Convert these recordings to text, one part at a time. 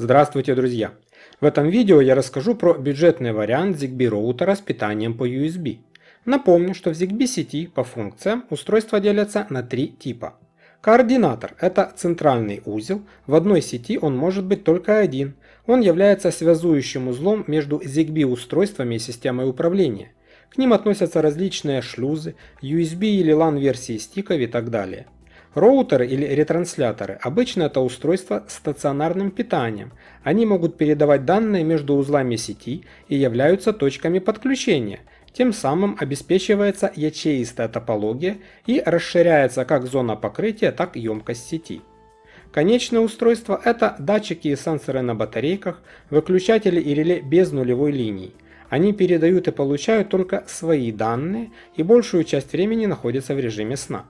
Здравствуйте, друзья! В этом видео я расскажу про бюджетный вариант ZigBee роутера с питанием по USB. Напомню, что в ZigBee сети по функциям устройства делятся на три типа. Координатор – это центральный узел, в одной сети он может быть только один. Он является связующим узлом между ZigBee устройствами и системой управления. К ним относятся различные шлюзы, USB или LAN версии стиков и так далее. Роутеры или ретрансляторы обычно это устройства с стационарным питанием. Они могут передавать данные между узлами сети и являются точками подключения. Тем самым обеспечивается ячеистая топология и расширяется как зона покрытия, так и емкость сети. Конечное устройство это датчики и сенсоры на батарейках, выключатели и реле без нулевой линии. Они передают и получают только свои данные и большую часть времени находятся в режиме сна.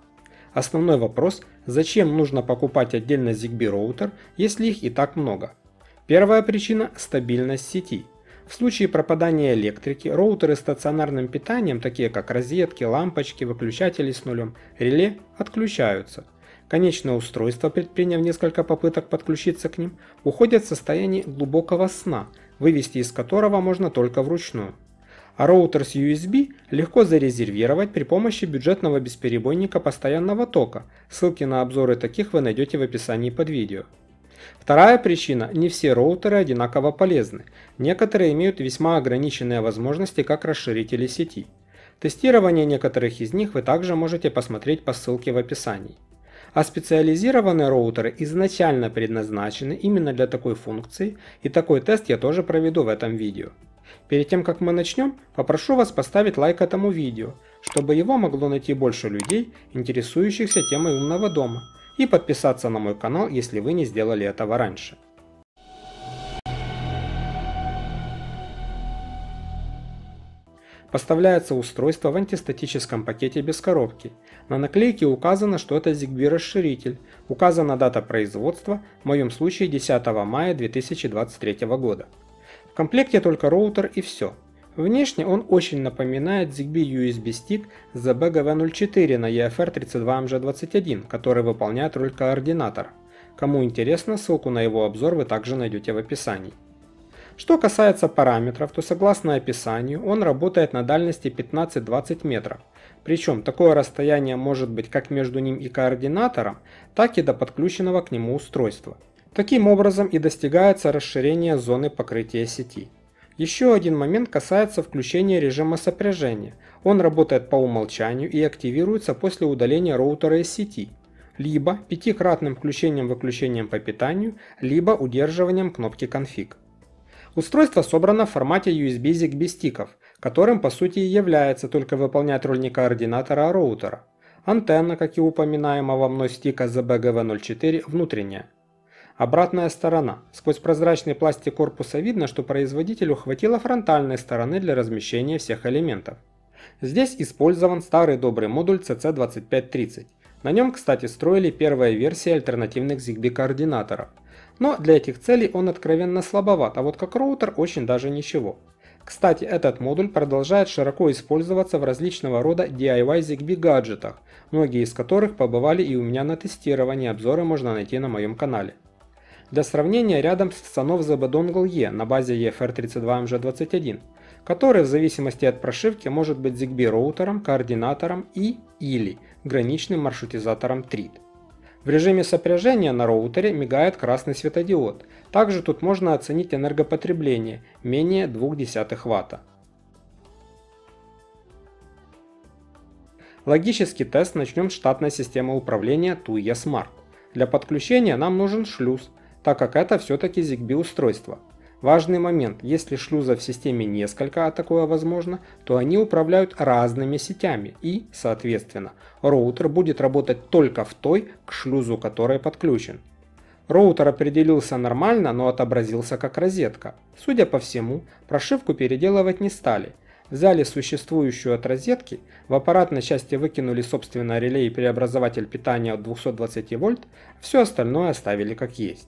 Основной вопрос, зачем нужно покупать отдельно ZigBee роутер, если их и так много? Первая причина – стабильность сети. В случае пропадания электрики, роутеры с стационарным питанием, такие как розетки, лампочки, выключатели с нулем, реле, отключаются. Конечное устройство, предприняв несколько попыток подключиться к ним, уходит в состояние глубокого сна, вывести из которого можно только вручную. А роутер с USB легко зарезервировать при помощи бюджетного бесперебойника постоянного тока. Ссылки на обзоры таких вы найдете в описании под видео. Вторая причина – не все роутеры одинаково полезны. Некоторые имеют весьма ограниченные возможности как расширители сети. Тестирование некоторых из них вы также можете посмотреть по ссылке в описании. А специализированные роутеры изначально предназначены именно для такой функции, и такой тест я тоже проведу в этом видео. Перед тем как мы начнем, попрошу вас поставить лайк этому видео, чтобы его могло найти больше людей, интересующихся темой умного дома, и подписаться на мой канал, если вы не сделали этого раньше. Поставляется устройство в антистатическом пакете без коробки. На наклейке указано, что это ZigBee расширитель, указана дата производства, в моем случае 10 мая 2023 года. В комплекте только роутер и все. Внешне он очень напоминает ZigBee USB Stick ZB-GW04 на EFR32MG21, который выполняет роль координатора. Кому интересно, ссылку на его обзор вы также найдете в описании. Что касается параметров, то согласно описанию он работает на дальности 15-20 метров. Причем такое расстояние может быть как между ним и координатором, так и до подключенного к нему устройства. Таким образом и достигается расширение зоны покрытия сети. Еще один момент касается включения режима сопряжения. Он работает по умолчанию и активируется после удаления роутера из сети, либо пятикратным включением-выключением по питанию, либо удерживанием кнопки «Конфиг». Устройство собрано в формате USB ZigBee стиков, которым по сути и является, только выполняет роль не координатора, а роутера. Антенна, как и упоминаемого мной стика ZB-GW04, внутренняя. Обратная сторона. Сквозь прозрачный пластик корпуса видно, что производителю хватило фронтальной стороны для размещения всех элементов. Здесь использован старый добрый модуль CC2530. На нем, кстати, строили первые версии альтернативных ZigBee координаторов. Но для этих целей он откровенно слабоват, а вот как роутер очень даже ничего. Кстати, этот модуль продолжает широко использоваться в различного рода DIY ZigBee гаджетах, многие из которых побывали и у меня на тестировании, обзоры можно найти на моем канале. Для сравнения рядом с Sonoff ZBDongle-E на базе EFR32MG21, который в зависимости от прошивки может быть ZigBee роутером, координатором и или граничным маршрутизатором TRIAD. В режиме сопряжения на роутере мигает красный светодиод. Также тут можно оценить энергопотребление менее 0,2 Вт. Логический тест начнем с штатной системы управления Tuya Smart. Для подключения нам нужен шлюз, так как это все-таки ZigBee устройство. Важный момент, если шлюзов в системе несколько, а такое возможно, то они управляют разными сетями и, соответственно, роутер будет работать только в той, к шлюзу которой подключен. Роутер определился нормально, но отобразился как розетка. Судя по всему, прошивку переделывать не стали. Взяли существующую от розетки, в аппаратной части выкинули собственное реле и преобразователь питания от 220 вольт, все остальное оставили как есть.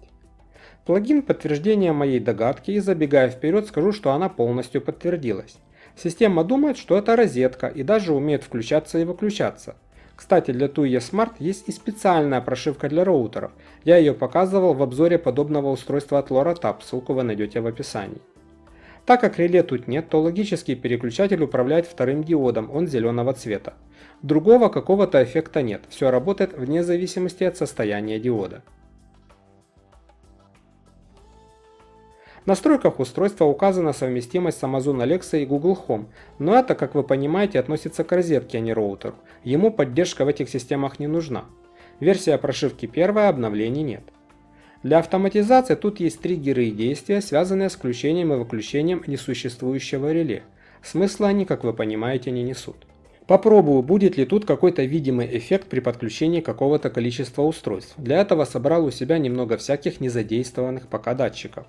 Плагин подтверждения моей догадки, и забегая вперед скажу, что она полностью подтвердилась. Система думает, что это розетка и даже умеет включаться и выключаться. Кстати, для Tuya Smart есть и специальная прошивка для роутеров. Я ее показывал в обзоре подобного устройства от LoraTab, ссылку вы найдете в описании. Так как реле тут нет, то логический переключатель управляет вторым диодом, он зеленого цвета. Другого какого-то эффекта нет, все работает вне зависимости от состояния диода. В настройках устройства указана совместимость с Amazon Alexa и Google Home, но это, как вы понимаете, относится к розетке, а не роутеру. Ему поддержка в этих системах не нужна. Версия прошивки первая, обновлений нет. Для автоматизации тут есть триггеры и действия, связанные с включением и выключением несуществующего реле. Смысла они, как вы понимаете, не несут. Попробую, будет ли тут какой-то видимый эффект при подключении какого-то количества устройств. Для этого собрал у себя немного всяких незадействованных пока датчиков.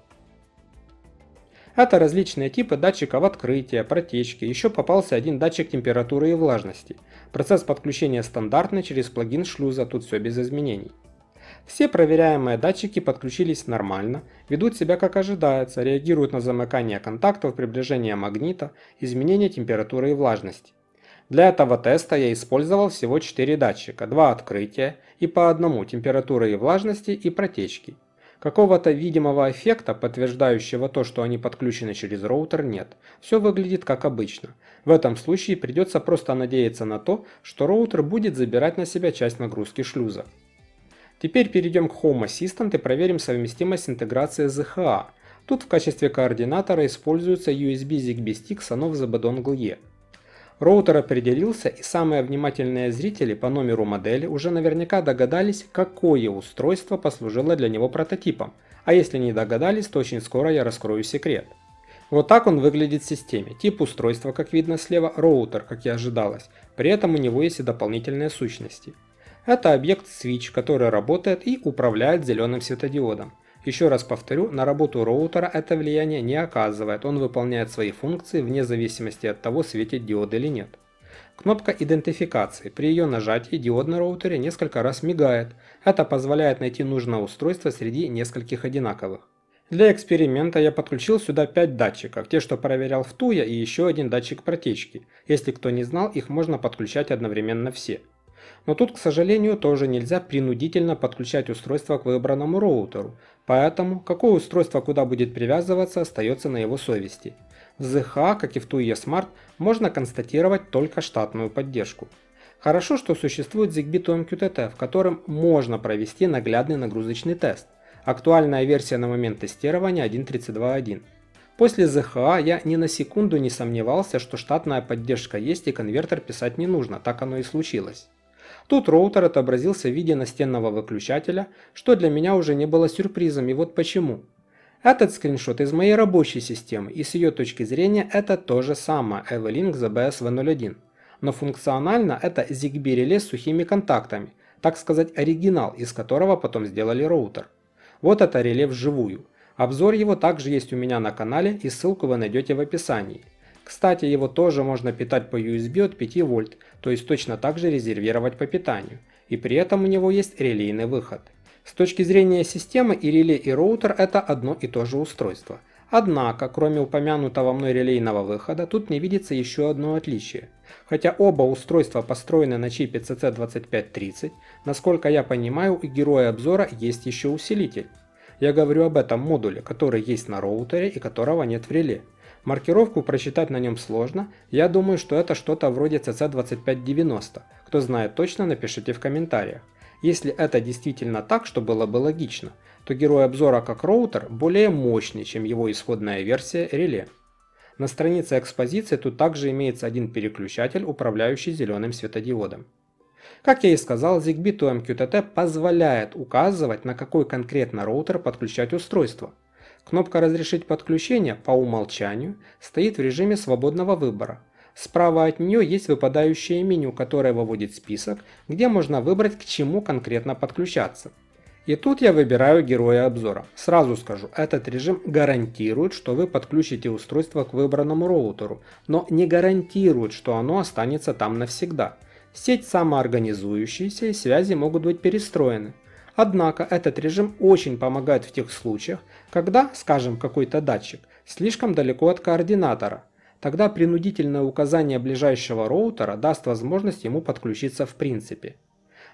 Это различные типы датчиков открытия, протечки, еще попался один датчик температуры и влажности. Процесс подключения стандартный через плагин шлюза, тут все без изменений. Все проверяемые датчики подключились нормально, ведут себя как ожидается, реагируют на замыкание контактов, приближение магнита, изменение температуры и влажности. Для этого теста я использовал всего 4 датчика, 2 открытия и по одному температуры и влажности и протечки. Какого-то видимого эффекта, подтверждающего то, что они подключены через роутер, нет. Все выглядит как обычно. В этом случае придется просто надеяться на то, что роутер будет забирать на себя часть нагрузки шлюза. Теперь перейдем к Home Assistant и проверим совместимость с интеграцией ZHA. Тут в качестве координатора используется USB ZigBee Stick Sonoff ZBDongle-E. Роутер определился, и самые внимательные зрители по номеру модели уже наверняка догадались, какое устройство послужило для него прототипом, а если не догадались, то очень скоро я раскрою секрет. Вот так он выглядит в системе, тип устройства, как видно слева, роутер, как и ожидалось, при этом у него есть и дополнительные сущности. Это объект Switch, который работает и управляет зеленым светодиодом. Еще раз повторю, на работу роутера это влияние не оказывает, он выполняет свои функции вне зависимости от того, светит диод или нет. Кнопка идентификации, при ее нажатии диод на роутере несколько раз мигает, это позволяет найти нужное устройство среди нескольких одинаковых. Для эксперимента я подключил сюда 5 датчиков, те, что проверял в Tuya, и еще один датчик протечки, если кто не знал, их можно подключать одновременно все. Но тут, к сожалению, тоже нельзя принудительно подключать устройство к выбранному роутеру, поэтому какое устройство куда будет привязываться, остается на его совести. В ZHA, как и в Tuya Smart, можно констатировать только штатную поддержку. Хорошо, что существует ZigBee to MQTT, в котором можно провести наглядный нагрузочный тест. Актуальная версия на момент тестирования 1.32.1. После ZHA я ни на секунду не сомневался, что штатная поддержка есть и конвертер писать не нужно, так оно и случилось. Тут роутер отобразился в виде настенного выключателя, что для меня уже не было сюрпризом, и вот почему. Этот скриншот из моей рабочей системы, и с ее точки зрения это то же самое Ewelink ZB-SW01, но функционально это ZigBee реле с сухими контактами, так сказать оригинал, из которого потом сделали роутер. Вот это реле вживую. Обзор его также есть у меня на канале, и ссылку вы найдете в описании. Кстати, его тоже можно питать по USB от 5 вольт, то есть точно так же резервировать по питанию, и при этом у него есть релейный выход. С точки зрения системы и реле и роутер это одно и то же устройство. Однако, кроме упомянутого мной релейного выхода, тут не видится еще одно отличие. Хотя оба устройства построены на чипе CC2530, насколько я понимаю, у героя обзора есть еще усилитель. Я говорю об этом модуле, который есть на роутере и которого нет в реле. Маркировку прочитать на нем сложно, я думаю, что это что-то вроде CC2590, кто знает точно, напишите в комментариях. Если это действительно так, что было бы логично, то герой обзора как роутер более мощный, чем его исходная версия реле. На странице экспозиции тут также имеется один переключатель, управляющий зеленым светодиодом. Как я и сказал, ZigBee to MQTT позволяет указывать, на какой конкретно роутер подключать устройство. Кнопка «Разрешить подключение» по умолчанию стоит в режиме свободного выбора. Справа от нее есть выпадающее меню, которое выводит список, где можно выбрать, к чему конкретно подключаться. И тут я выбираю героя обзора. Сразу скажу, этот режим гарантирует, что вы подключите устройство к выбранному роутеру, но не гарантирует, что оно останется там навсегда. Сеть самоорганизующаяся, и связи могут быть перестроены. Однако этот режим очень помогает в тех случаях, когда, скажем, какой-то датчик слишком далеко от координатора. Тогда принудительное указание ближайшего роутера даст возможность ему подключиться в принципе.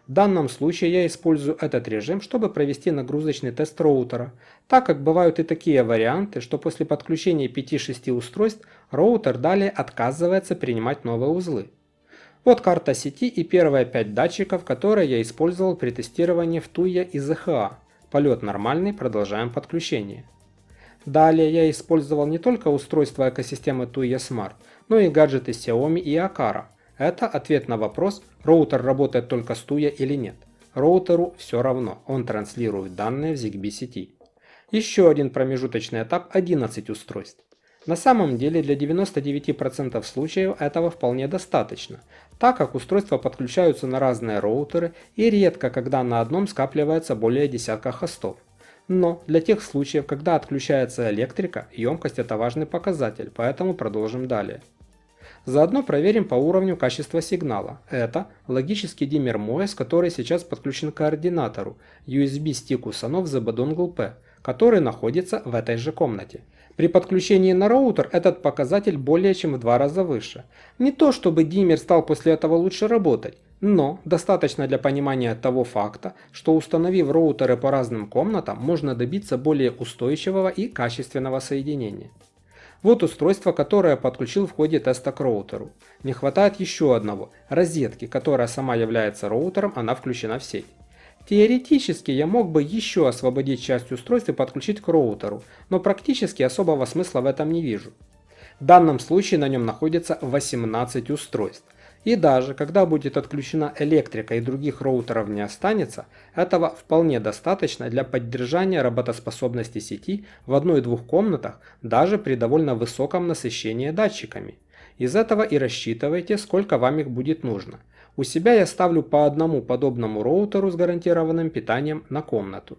В данном случае я использую этот режим, чтобы провести нагрузочный тест роутера, так как бывают и такие варианты, что после подключения 5-6 устройств роутер далее отказывается принимать новые узлы. Вот карта сети и первые 5 датчиков, которые я использовал при тестировании в Tuya и ZHA. Полет нормальный, продолжаем подключение. Далее я использовал не только устройства экосистемы Tuya Smart, но и гаджеты Xiaomi и Akara. Это ответ на вопрос, роутер работает только с Tuya или нет. Роутеру все равно, он транслирует данные в ZigBee сети. Еще один промежуточный этап – 11 устройств. На самом деле для 99% случаев этого вполне достаточно, так как устройства подключаются на разные роутеры и редко когда на одном скапливается более десятка хостов. Но для тех случаев, когда отключается электрика, емкость – это важный показатель, поэтому продолжим далее. Заодно проверим по уровню качества сигнала. Это логический диммер Moes, который сейчас подключен к координатору, USB-стику Sonoff ZBDongle-P, который находится в этой же комнате. При подключении на роутер этот показатель более чем в 2 раза выше. Не то чтобы диммер стал после этого лучше работать, но достаточно для понимания того факта, что установив роутеры по разным комнатам, можно добиться более устойчивого и качественного соединения. Вот устройство, которое я подключил в ходе теста к роутеру. Не хватает еще одного – розетки, которая сама является роутером, она включена в сеть. Теоретически я мог бы еще освободить часть устройств и подключить к роутеру, но практически особого смысла в этом не вижу. В данном случае на нем находится 18 устройств. И даже когда будет отключена электрика и других роутеров не останется, этого вполне достаточно для поддержания работоспособности сети в 1-2 комнатах даже при довольно высоком насыщении датчиками. Из этого и рассчитывайте, сколько вам их будет нужно. У себя я ставлю по одному подобному роутеру с гарантированным питанием на комнату.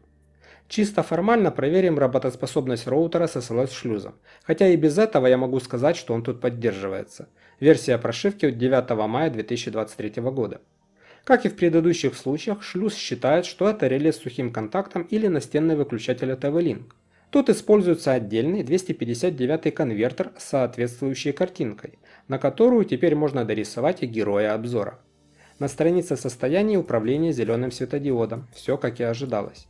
Чисто формально проверим работоспособность роутера с SLS шлюзом, хотя и без этого я могу сказать, что он тут поддерживается. Версия прошивки от 9 мая 2023 года. Как и в предыдущих случаях, шлюз считает, что это реле с сухим контактом или настенный выключатель от Ewelink. Тут используется отдельный 259 конвертер с соответствующей картинкой, на которую теперь можно дорисовать и героя обзора. На странице состояния управления зеленым светодиодом, все как и ожидалось.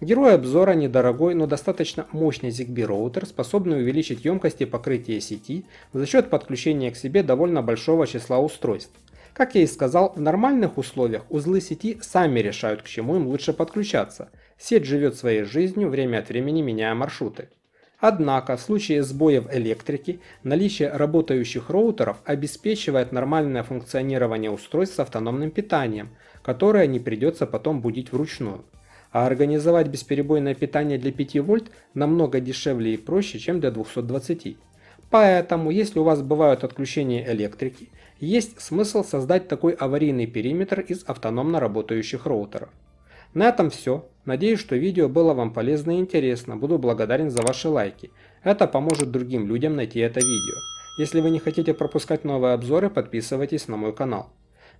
Герой обзора недорогой, но достаточно мощный ZigBee роутер, способный увеличить емкость и покрытие сети за счет подключения к себе довольно большого числа устройств. Как я и сказал, в нормальных условиях узлы сети сами решают, к чему им лучше подключаться. Сеть живет своей жизнью, время от времени меняя маршруты. Однако в случае сбоев электрики наличие работающих роутеров обеспечивает нормальное функционирование устройств с автономным питанием, которое не придется потом будить вручную. А организовать бесперебойное питание для 5 вольт намного дешевле и проще, чем для 220. Поэтому, если у вас бывают отключения электрики, есть смысл создать такой аварийный периметр из автономно работающих роутеров. На этом все. Надеюсь, что видео было вам полезно и интересно. Буду благодарен за ваши лайки. Это поможет другим людям найти это видео. Если вы не хотите пропускать новые обзоры, подписывайтесь на мой канал.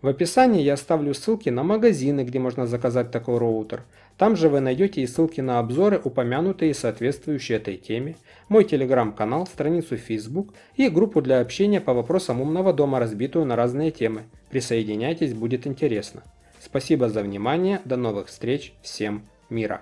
В описании я оставлю ссылки на магазины, где можно заказать такой роутер. Там же вы найдете и ссылки на обзоры, упомянутые и соответствующие этой теме, мой телеграм-канал, страницу в Facebook и группу для общения по вопросам умного дома, разбитую на разные темы. Присоединяйтесь, будет интересно. Спасибо за внимание, до новых встреч, всем мира!